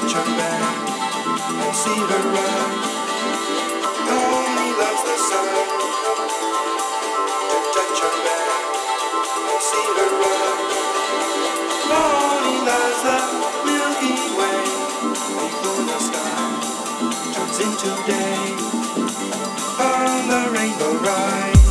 touch her back and see her rise. Only loves the sun to touch her back and see her rise. Only loves the Milky Way, and through the sky turns into day on the rainbow ride.